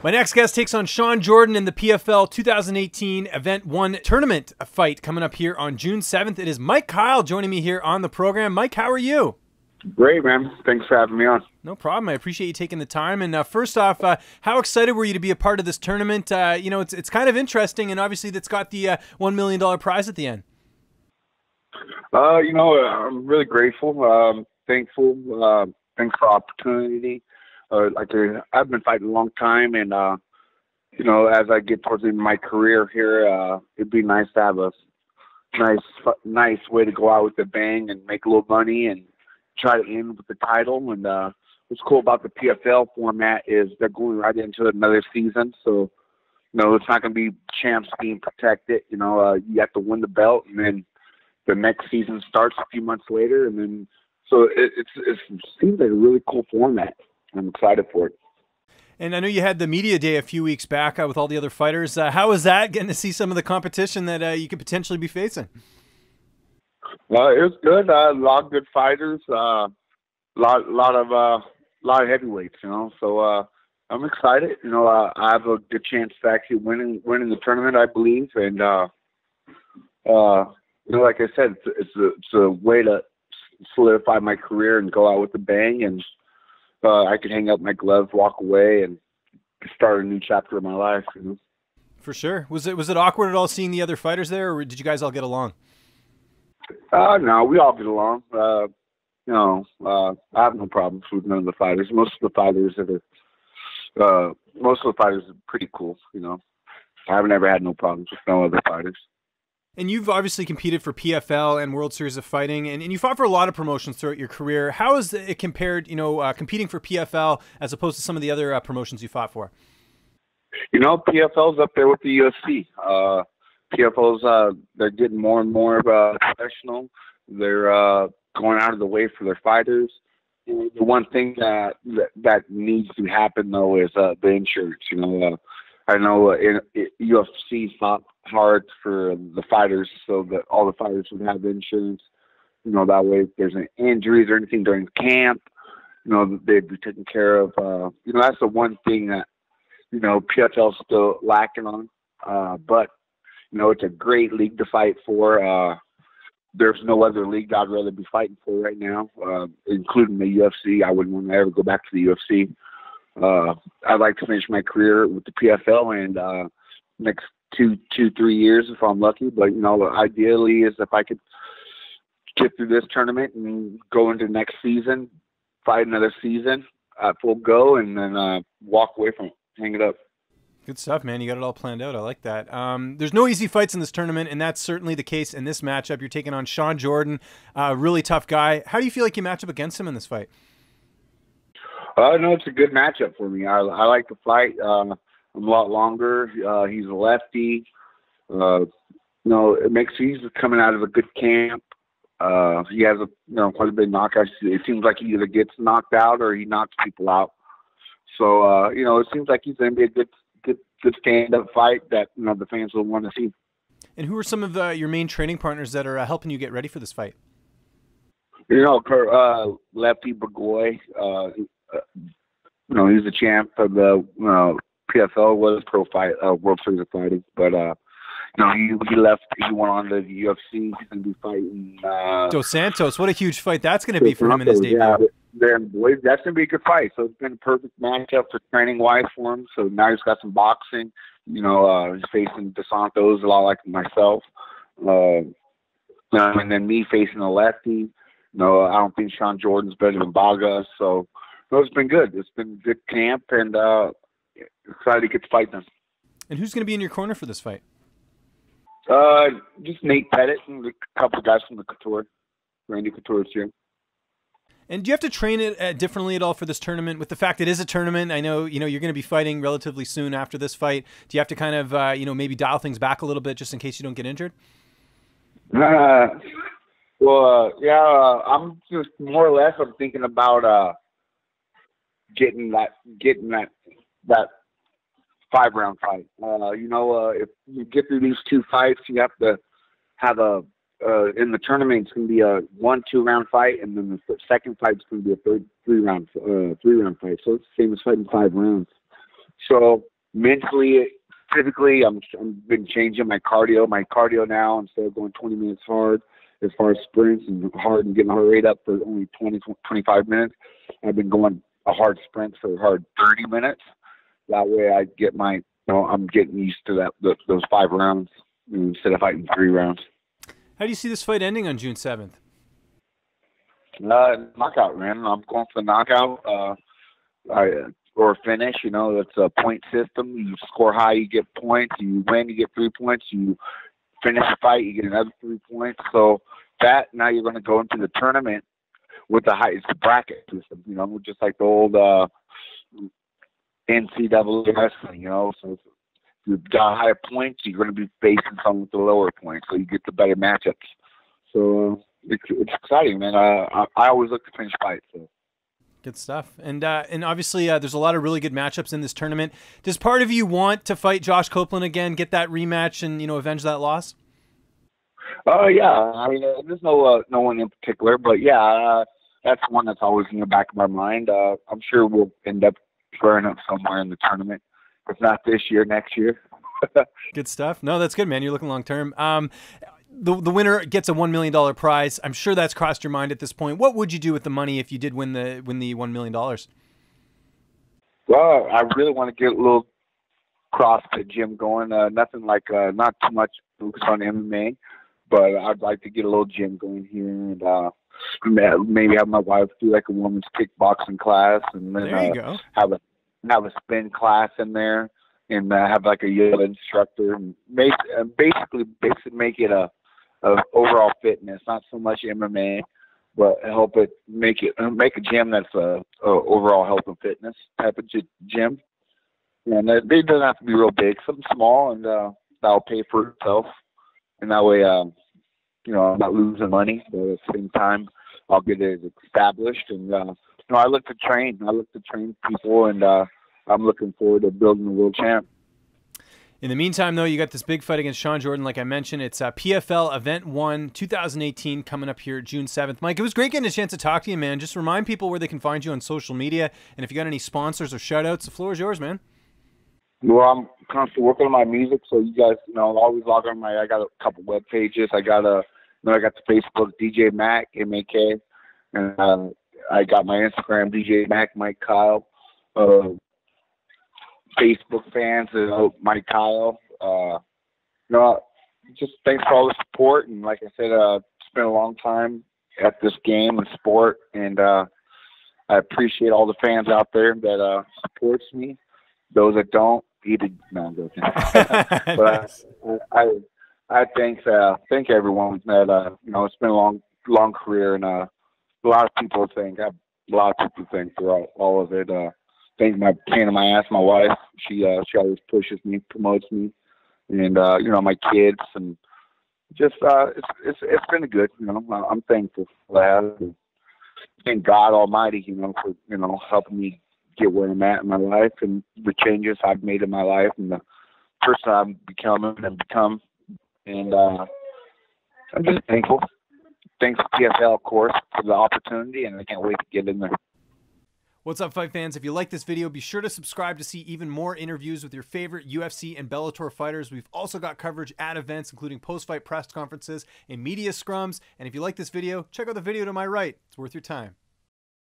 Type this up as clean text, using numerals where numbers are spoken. My next guest takes on Shawn Jordan in the PFL 2018 Event 1 tournament fight coming up here on June 7th. It is Mike Kyle joining me here on the program. Mike, how are you? Great, man. Thanks for having me on. No problem. I appreciate you taking the time. And first off, how excited were you to be a part of this tournament? You know, it's kind of interesting, and obviously that's got the $1 million prize at the end. You know, I'm really grateful, thankful, thanks for the opportunity. Like I've been fighting a long time, and you know, as I get towards the end of my career here, it'd be nice to have a nice way to go out with a bang and make a little money and try to end with the title. And what's cool about the PFL format is they're going right into another season, so you know, it's not going to be champs being protected. You know, you have to win the belt, and then the next season starts a few months later, and then so it seems like a really cool format. I'm excited for it. And I know you had the media day a few weeks back with all the other fighters. How was that, getting to see some of the competition that you could potentially be facing? Well, it was good. A lot of good fighters. A lot of heavyweights. You know, so I'm excited. You know, I have a good chance to actually winning the tournament, I believe. And you know, like I said, it's a way to solidify my career and go out with a bang, and I could hang up my gloves, walk away, and start a new chapter of my life. You know? For sure. Was it awkward at all seeing the other fighters there, or did you guys all get along? No, we all get along. You know, I have no problems with none of the fighters. Most of the fighters are pretty cool. You know, I've never had no problems with no other fighters. And you've obviously competed for PFL and World Series of Fighting, and you fought for a lot of promotions throughout your career. How is it compared, you know, competing for PFL as opposed to some of the other promotions you fought for? You know, PFL's up there with the UFC. PFL's, they're getting more and more professional. They're going out of the way for their fighters. The one thing that needs to happen, though, is the insurance, you know. I know UFC fought hard for the fighters so that all the fighters would have insurance. You know, that way if there's any injuries or anything during camp, you know, they'd be taken care of. You know, that's the one thing that, you know, PFL's still lacking on. But, you know, it's a great league to fight for. There's no other league I'd rather be fighting for right now, including the UFC. I wouldn't want to ever go back to the UFC. I'd like to finish my career with the PFL and next three years if I'm lucky. But, you know, ideally is if I could get through this tournament and go into next season, fight another season at full go, and then walk away from it, hang it up. Good stuff, man. You got it all planned out. I like that. There's no easy fights in this tournament, and that's certainly the case in this matchup. You're taking on Shawn Jordan, a really tough guy. How do you feel like you match up against him in this fight? No, it's a good matchup for me. I like to fight. I'm a lot longer. He's a lefty. You know, he's coming out of a good camp. He has quite a big knockout. It seems like he either gets knocked out or he knocks people out. So you know, it seems like he's going to be a good stand-up fight that you know the fans will want to see. And who are some of your main training partners that are helping you get ready for this fight? You know, Lefty Bagoy. You know, he's the champ of the PFL, was pro fight World Series of Fighting, but you know, he left. He went on to the UFC. He's gonna be fighting Dos Santos. What a huge fight that's gonna be for him in his debut. Yeah, that's gonna be a good fight. So it's been a perfect matchup for training wise for him. So now he's got some boxing. You know, he's facing Dos Santos a lot like myself, and then me facing a lefty. No, I don't think Shawn Jordan's better than Baga. So. No, it's been good. It's been good camp, and excited to get to fight them. And who's going to be in your corner for this fight? Just Nate Pettit and a couple of guys from the Couture. Randy Couture is here. And do you have to train it differently at all for this tournament? With the fact it is a tournament, I know you're going to be fighting relatively soon after this fight. Do you have to kind of you know, maybe dial things back a little bit just in case you don't get injured? I'm just more or less. I'm thinking about getting that five-round fight. You know, if you get through these two fights, you have to have a in the tournament. It's going to be a 1-2-round fight, and then the second fight's going to be a three-round fight. So it's the same as fighting 5 rounds. So mentally, physically, I'm been changing my cardio. My cardio now, instead of going 20 minutes hard, as far as sprints and hard and getting my heart rate up for only 20, 25 minutes, I've been going a hard sprint for a hard 30 minutes. That way I get my, you know, I'm getting used to that, those 5 rounds instead of fighting 3 rounds. How do you see this fight ending on June 7th? Knockout, man. I'm going for the knockout or finish. You know, it's a point system. You score high, you get points. You win, you get 3 points. You finish the fight, you get another 3 points. So that, now you're going to go into the tournament with the highest bracket system, you know, just like the old NCAA wrestling, you know. So you've got higher points, you're going to be facing someone with the lower points, so you get the better matchups. So it's exciting, man. I always look to finish fights. So. Good stuff. And obviously there's a lot of really good matchups in this tournament. Does part of you want to fight Josh Copeland again, get that rematch and, you know, avenge that loss? Yeah. I mean, there's no one in particular, but yeah, that's one that's always in the back of my mind. I'm sure we'll end up squaring up somewhere in the tournament. If not this year, next year. Good stuff. No, that's good, man. You're looking long-term. The winner gets a $1 million prize. I'm sure that's crossed your mind at this point. What would you do with the money if you did win the $1 million? Well, I really want to get a little CrossFit gym going. Nothing like, not too much focus on MMA, but I'd like to get a little gym going here and maybe have my wife do like a woman's kickboxing class, and then there you go. have a spin class in there, and have like a yoga instructor, and basically make it a overall fitness, not so much MMA, but help it make a gym that's a overall health and fitness type of gym. And they don't have to be real big, something small, and that'll pay for itself. And that way, you know, I'm not losing money, but at the same time, I'll get it established. And you know, I look to train people, and I'm looking forward to building a world champ. In the meantime, though, you got this big fight against Shawn Jordan, like I mentioned. It's PFL Event 1 2018 coming up here June 7th. Mike, it was great getting a chance to talk to you, man. Just remind people where they can find you on social media, and if you got any sponsors or shout-outs, the floor is yours, man. Well, I'm constantly working on my music, so you guys, you know, always log on. I got a couple web pages. I got the Facebook, DJ Mac, M-A-K, and I got my Instagram, DJ Mac, Mike Kyle. Facebook fans, Mike Kyle. You know, just thanks for all the support. And like I said, it's been a long time at this game and sport. And I appreciate all the fans out there that supports me. Those that don't, I'm joking. But I thank everyone that, you know, it's been a long career. And a lot of people think, for all of it. Thank my pain in my ass, my wife. She always pushes me, promotes me, and you know, my kids, and just it's been good. You know, I'm thankful for that. Thank God Almighty, you know, for helping me get where I'm at in my life, and the changes I've made in my life, and the person I've become, and I'm just thankful. Thanks to PFL, of course, for the opportunity, and I can't wait to get in there. What's up, fight fans? If you like this video, be sure to subscribe to see even more interviews with your favorite UFC and Bellator fighters. We've also got coverage at events, including post-fight press conferences and media scrums. And if you like this video, check out the video to my right. It's worth your time.